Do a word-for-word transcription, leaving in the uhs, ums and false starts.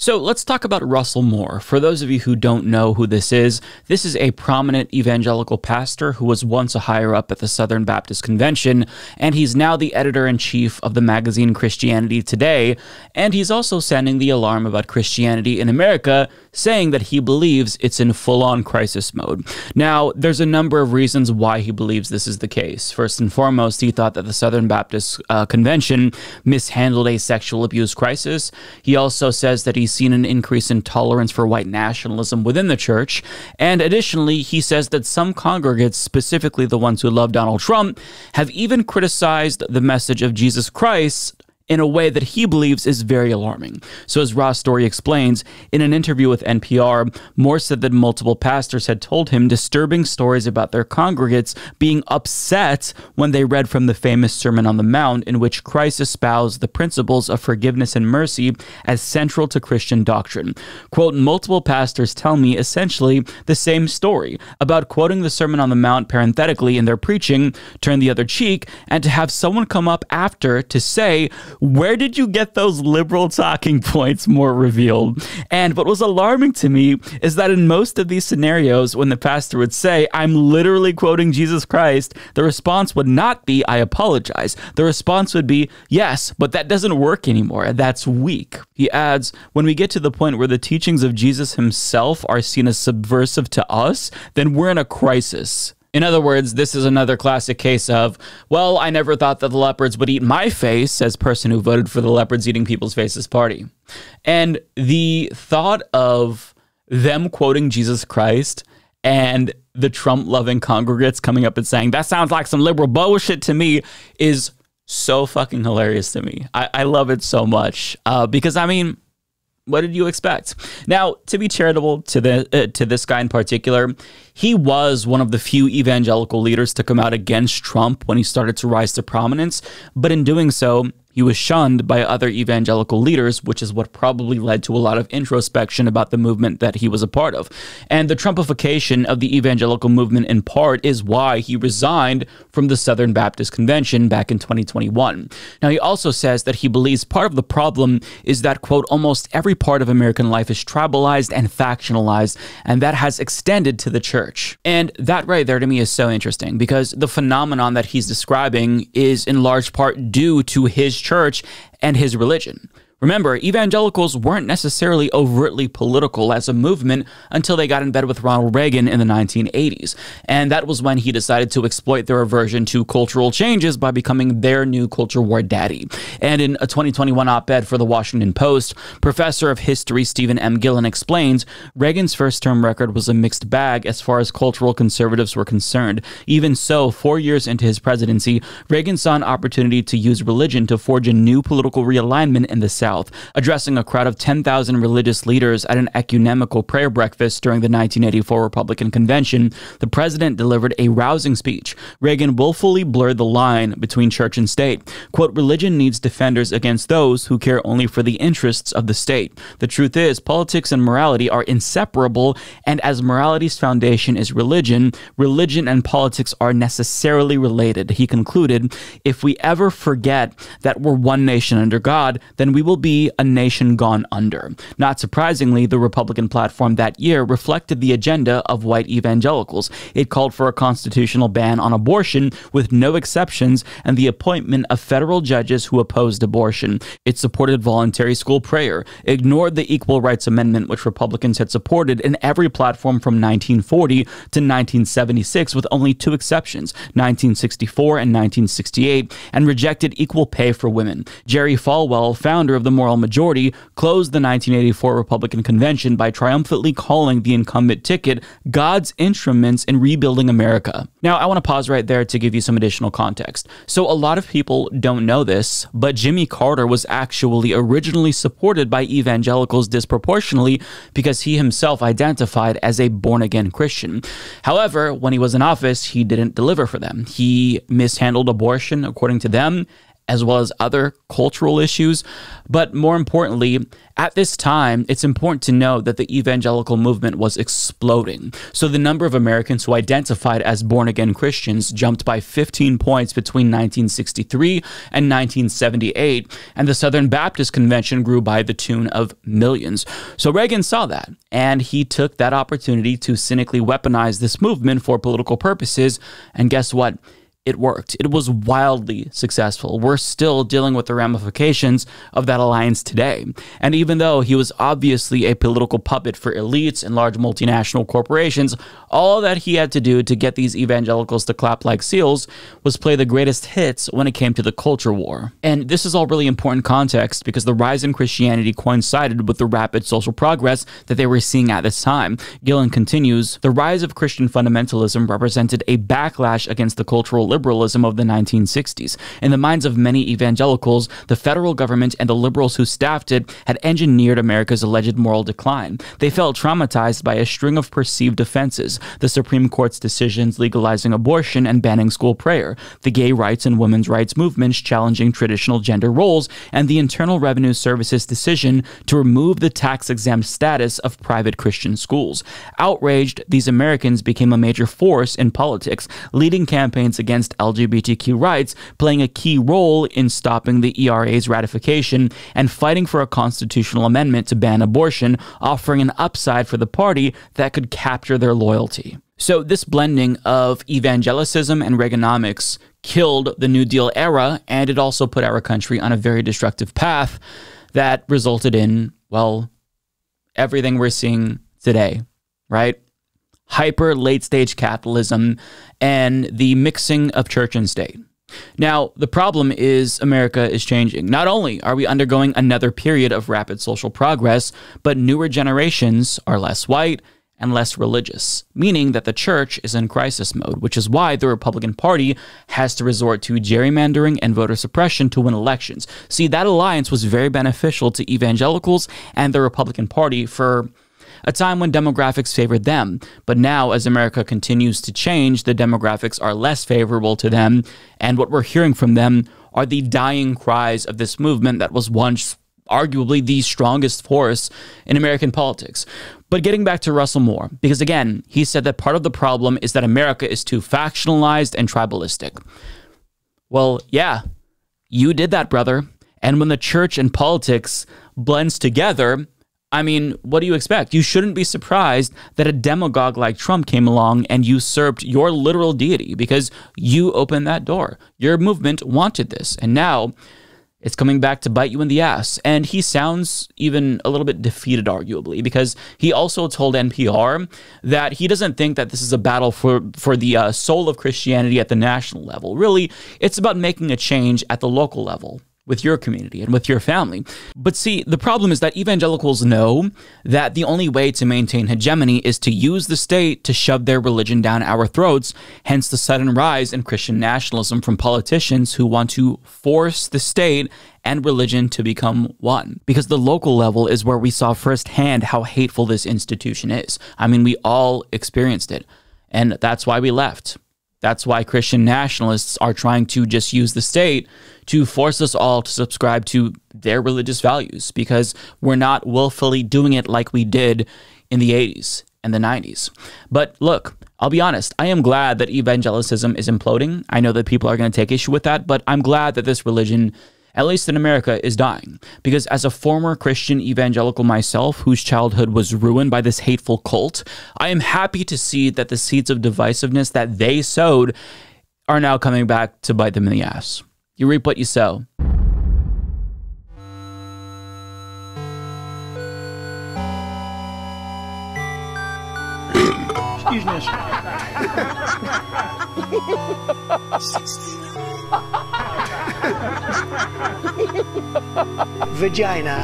So let's talk about Russell Moore. For those of you who don't know who this is, this is a prominent evangelical pastor who was once a higher up at the Southern Baptist Convention, and he's now the editor-in-chief of the magazine Christianity Today, and he's also sounding the alarm about Christianity in America, saying that he believes it's in full-on crisis mode. Now, there's a number of reasons why he believes this is the case. First and foremost, he thought that the Southern Baptist uh, Convention mishandled a sexual abuse crisis. He also says that he seen an increase in tolerance for white nationalism within the church. And additionally, he says that some congregants, specifically the ones who love Donald Trump, have even criticized the message of Jesus Christ in a way that he believes is very alarming. So as RawStory explains, in an interview with N P R, Moore said that multiple pastors had told him disturbing stories about their congregates being upset when they read from the famous Sermon on the Mount, in which Christ espoused the principles of forgiveness and mercy as central to Christian doctrine. Quote, multiple pastors tell me essentially the same story about quoting the Sermon on the Mount parenthetically in their preaching, turn the other cheek, and to have someone come up after to say, where did you get those liberal talking points, Moore revealed. And what was alarming to me is that in most of these scenarios, when the pastor would say, I'm literally quoting Jesus Christ, the response would not be, I apologize. The response would be, yes, but that doesn't work anymore. That's weak. He adds, when we get to the point where the teachings of Jesus himself are seen as subversive to us, then we're in a crisis. In other words, this is another classic case of, well, I never thought that the leopards would eat my face, says person who voted for the leopards eating people's faces party. And the thought of them quoting Jesus Christ and the Trump-loving congregates coming up and saying, that sounds like some liberal bullshit to me, is so fucking hilarious to me. I, I love it so much uh, because, I mean, what did you expect? Now, to be charitable to the uh, to this guy in particular, he was one of the few evangelical leaders to come out against Trump when he started to rise to prominence, but in doing so, he was shunned by other evangelical leaders, which is what probably led to a lot of introspection about the movement that he was a part of. And the Trumpification of the evangelical movement, in part, is why he resigned from the Southern Baptist Convention back in twenty twenty-one. Now, he also says that he believes part of the problem is that, quote, almost every part of American life is tribalized and factionalized, and that has extended to the church. And that right there to me is so interesting, because the phenomenon that he's describing is in large part due to his church. church and his religion. Remember, evangelicals weren't necessarily overtly political as a movement until they got in bed with Ronald Reagan in the nineteen eighties, and that was when he decided to exploit their aversion to cultural changes by becoming their new culture war daddy. And in a twenty twenty-one op-ed for the Washington Post, professor of history Stephen M. Gillen explains, Reagan's first-term record was a mixed bag as far as cultural conservatives were concerned. Even so, four years into his presidency, Reagan saw an opportunity to use religion to forge a new political realignment in the South. South, addressing a crowd of ten thousand religious leaders at an ecumenical prayer breakfast during the nineteen eighty-four Republican convention, the president delivered a rousing speech. Reagan willfully blurred the line between church and state. Quote, religion needs defenders against those who care only for the interests of the state. The truth is, politics and morality are inseparable, and as morality's foundation is religion, religion and politics are necessarily related. He concluded, if we ever forget that we're one nation under God, then we will be a nation gone under. Not surprisingly, the Republican platform that year reflected the agenda of white evangelicals. It called for a constitutional ban on abortion with no exceptions and the appointment of federal judges who opposed abortion. It supported voluntary school prayer, ignored the Equal Rights Amendment, which Republicans had supported in every platform from nineteen forty to nineteen seventy-six with only two exceptions, nineteen sixty-four and nineteen sixty-eight, and rejected equal pay for women. Jerry Falwell, founder of the moral majority, closed the nineteen eighty-four Republican convention by triumphantly calling the incumbent ticket God's instruments in rebuilding America. Now, I want to pause right there to give you some additional context. So a lot of people don't know this, but Jimmy Carter was actually originally supported by evangelicals disproportionately because he himself identified as a born-again Christian. However, when he was in office, he didn't deliver for them. He mishandled abortion, according to them, as well as other cultural issues. But more importantly, at this time, it's important to know that the evangelical movement was exploding. So the number of Americans who identified as born-again Christians jumped by fifteen points between nineteen sixty-three and nineteen seventy-eight, and the Southern Baptist Convention grew by the tune of millions. So Reagan saw that, and he took that opportunity to cynically weaponize this movement for political purposes, and guess what? It worked. It was wildly successful. We're still dealing with the ramifications of that alliance today. And even though he was obviously a political puppet for elites and large multinational corporations, all that he had to do to get these evangelicals to clap like seals was play the greatest hits when it came to the culture war. And this is all really important context because the rise in Christianity coincided with the rapid social progress that they were seeing at this time. Gillen continues, the rise of Christian fundamentalism represented a backlash against the cultural liberalism liberalism of the nineteen sixties. In the minds of many evangelicals, the federal government and the liberals who staffed it had engineered America's alleged moral decline. They felt traumatized by a string of perceived offenses, the Supreme Court's decisions legalizing abortion and banning school prayer, the gay rights and women's rights movements challenging traditional gender roles, and the Internal Revenue Service's decision to remove the tax-exempt status of private Christian schools. Outraged, these Americans became a major force in politics, leading campaigns against L G B T Q rights, playing a key role in stopping the E R A's ratification and fighting for a constitutional amendment to ban abortion, offering an upside for the party that could capture their loyalty. So this blending of evangelicism and Reaganomics killed the New Deal era, and it also put our country on a very destructive path that resulted in, well, everything we're seeing today, right? Hyper late-stage capitalism, and the mixing of church and state. Now, the problem is America is changing. Not only are we undergoing another period of rapid social progress, but newer generations are less white and less religious, meaning that the church is in crisis mode, which is why the Republican Party has to resort to gerrymandering and voter suppression to win elections. See, that alliance was very beneficial to evangelicals and the Republican Party for a time when demographics favored them, but now as America continues to change, the demographics are less favorable to them, and what we're hearing from them are the dying cries of this movement that was once arguably the strongest force in American politics. But getting back to Russell Moore, because again, he said that part of the problem is that America is too factionalized and tribalistic. Well, yeah, you did that, brother. And when the church and politics blends together, I mean, what do you expect? You shouldn't be surprised that a demagogue like Trump came along and usurped your literal deity because you opened that door. Your movement wanted this, and now it's coming back to bite you in the ass. And he sounds even a little bit defeated, arguably, because he also told N P R that he doesn't think that this is a battle for, for the uh, soul of Christianity at the national level. Really, it's about making a change at the local level, with your community and with your family. But see, the problem is that evangelicals know that the only way to maintain hegemony is to use the state to shove their religion down our throats, hence the sudden rise in Christian nationalism from politicians who want to force the state and religion to become one. Because the local level is where we saw firsthand how hateful this institution is. I mean, we all experienced it, and that's why we left. That's why Christian nationalists are trying to just use the state to force us all to subscribe to their religious values, because we're not willfully doing it like we did in the eighties and the nineties. But look, I'll be honest, I am glad that evangelicism is imploding. I know that people are going to take issue with that, but I'm glad that this religion, at least in America, is dying. Because as a former Christian evangelical myself, whose childhood was ruined by this hateful cult, I am happy to see that the seeds of divisiveness that they sowed are now coming back to bite them in the ass. You reap what you sow. Excuse me. Vagina.